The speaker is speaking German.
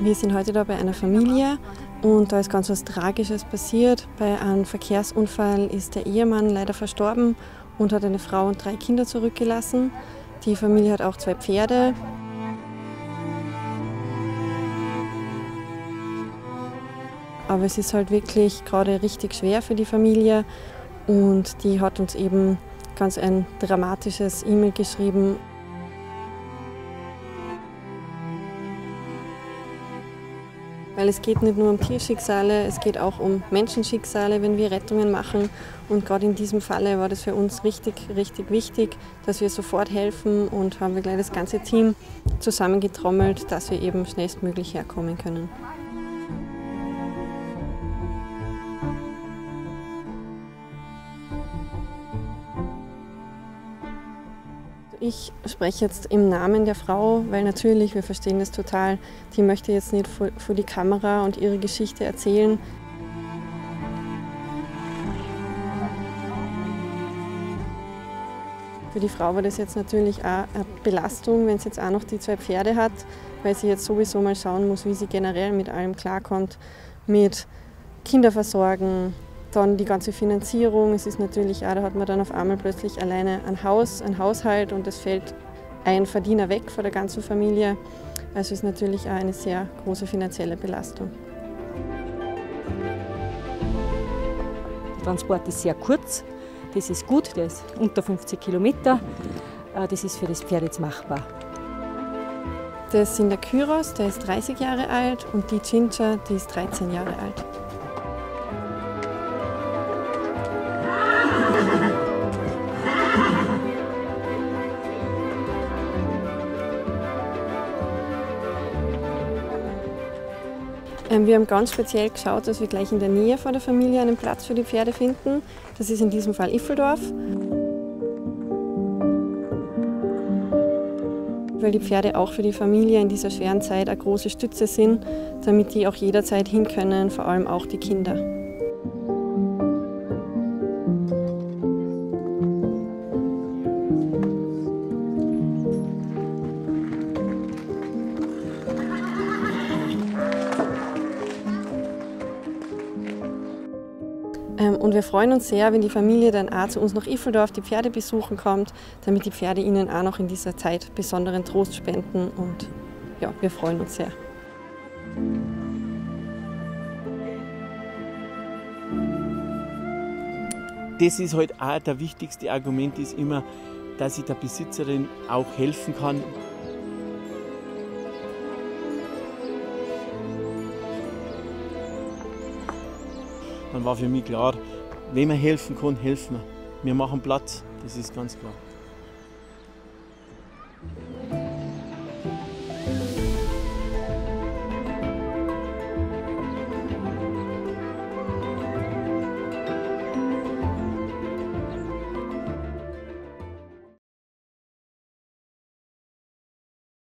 Wir sind heute da bei einer Familie und da ist ganz was Tragisches passiert. Bei einem Verkehrsunfall ist der Ehemann leider verstorben und hat eine Frau und 3 Kinder zurückgelassen. Die Familie hat auch 2 Pferde. Aber es ist halt wirklich gerade richtig schwer für die Familie und die hat uns eben ganz ein dramatisches E-Mail geschrieben. Weil es geht nicht nur um Tierschicksale, es geht auch um Menschenschicksale, wenn wir Rettungen machen. Und gerade in diesem Falle war das für uns richtig, richtig wichtig, dass wir sofort helfen und haben wir gleich das ganze Team zusammengetrommelt, dass wir eben schnellstmöglich herkommen können. Ich spreche jetzt im Namen der Frau, weil natürlich, wir verstehen das total, die möchte jetzt nicht vor die Kamera und ihre Geschichte erzählen. Für die Frau war das jetzt natürlich auch eine Belastung, wenn sie jetzt auch noch die 2 Pferde hat, weil sie jetzt sowieso mal schauen muss, wie sie generell mit allem klarkommt, mit Kinderversorgen. Dann die ganze Finanzierung, es ist natürlich auch, da hat man dann auf einmal plötzlich alleine ein Haus, ein Haushalt und es fällt ein Verdiener weg von der ganzen Familie. Also ist natürlich auch eine sehr große finanzielle Belastung. Der Transport ist sehr kurz, das ist gut, der ist unter 50 Kilometer, das ist für das Pferd jetzt machbar. Das sind der Kyros, der ist 30 Jahre alt und die Ginger, die ist 13 Jahre alt. Wir haben ganz speziell geschaut, dass wir gleich in der Nähe von der Familie einen Platz für die Pferde finden. Das ist in diesem Fall Iffeldorf. Weil die Pferde auch für die Familie in dieser schweren Zeit eine große Stütze sind, damit die auch jederzeit hin können, vor allem auch die Kinder. Und wir freuen uns sehr, wenn die Familie dann auch zu uns nach Iffeldorf die Pferde besuchen kommt, damit die Pferde ihnen auch noch in dieser Zeit besonderen Trost spenden. Und ja, wir freuen uns sehr. Das ist halt auch der wichtigste Argument, ist immer, dass ich der Besitzerin auch helfen kann. Dann war für mich klar, wenn man helfen kann, helfen wir. Wir machen Platz, das ist ganz klar.